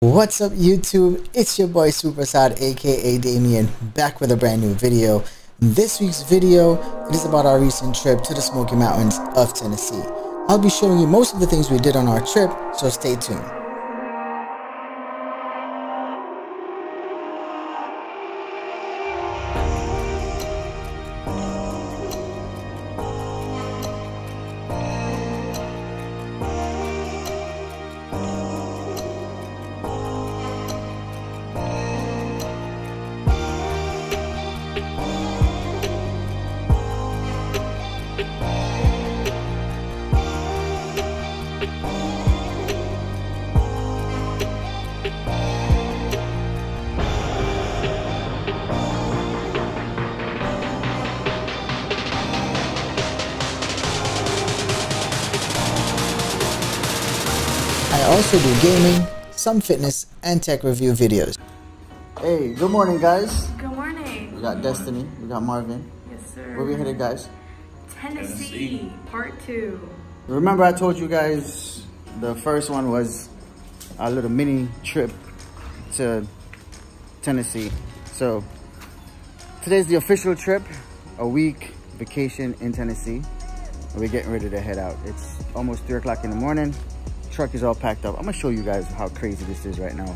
What's up YouTube, it's your boy SuPaSAAD aka Damien, back with a brand new video. In this week's video, it is about our recent trip to the Smoky Mountains of Tennessee. I'll be showing you most of the things we did on our trip, so stay tuned. I also do gaming, some fitness, and tech review videos. Hey, good morning, guys. Good morning. We got Destiny. We got Marvin. Yes, sir. Where we headed, guys? Tennessee, Part 2. Remember, I told you guys the first one was our little mini trip to Tennessee. So today's the official trip, a week vacation in Tennessee. We're getting ready to head out. It's almost 3 o'clock in the morning. Truck is all packed up. I'm gonna show you guys how crazy this is right now.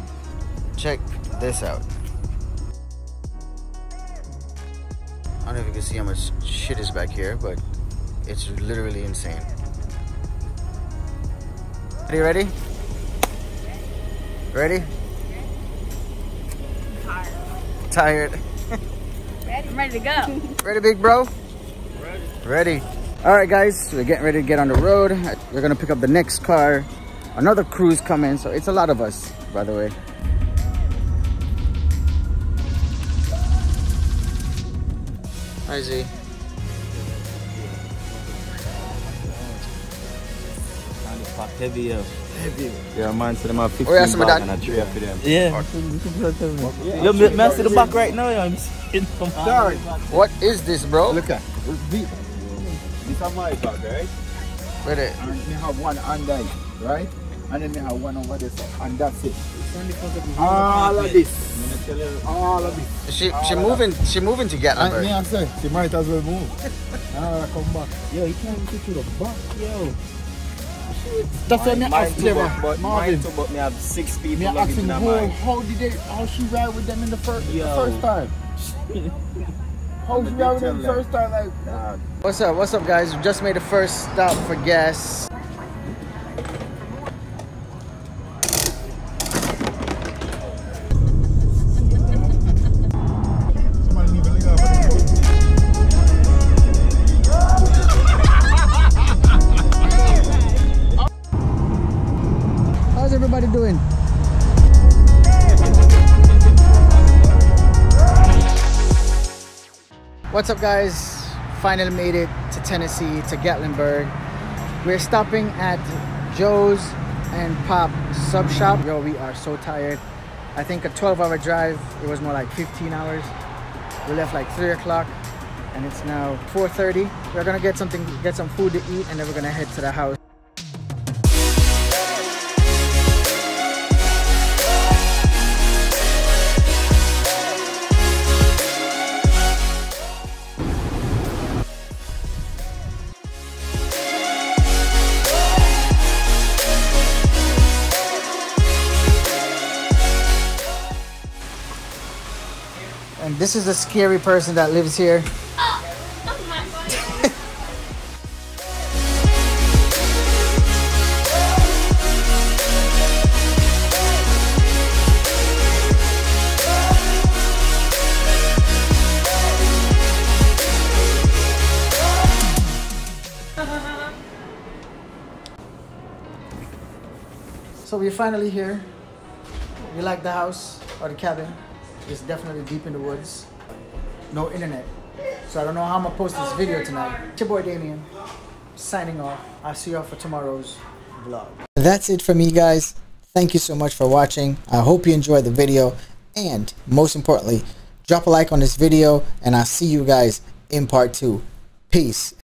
Check this out. I don't know if you can see how much shit is back here, but it's literally insane. Are you ready? Ready? Tired. Ready? I'm ready to go. Ready, big bro? Ready. All right, guys, we're getting ready to get on the road. We're gonna pick up the next car. Another crew's coming, so it's a lot of us, by the way. Hi, Z. Yeah, man, so them have 15 back and a tree after them. Yeah. Yo, man, see the back right now, I'm sitting from sorry. What is this, bro? Look at it. This is my bag, right? With it. And we have one under, right? And then we have one over this, and that's it. All of this. All of this. She moving to Gatlinburg. Yeah, I'm saying, she might as well move. Ah, come back. Yo, you can't get to the back, yo. That's why I asked them. But me have 6 people in my mind. How she ride with them in the first time? What's up, guys? We just made the first stop for gas. How's everybody doing? What's up, guys? Finally made it to Tennessee, to Gatlinburg. We're stopping at Joe's and Pop Sub Shop. Yo, we are so tired. I think a 12-hour drive, it was more like 15 hours. We left like 3 o'clock and it's now 4:30. We're gonna get some food to eat, and then we're gonna head to the house. And this is a scary person that lives here. Oh my God. So we're finally here. We like the house or the cabin. It's definitely deep in the woods. No internet. So I don't know how I'm gonna post this video tonight. It's your boy Damien, signing off. I'll see y'all for tomorrow's vlog. That's it for me, guys. Thank you so much for watching. I hope you enjoyed the video. And most importantly, drop a like on this video, and I'll see you guys in part 2. Peace.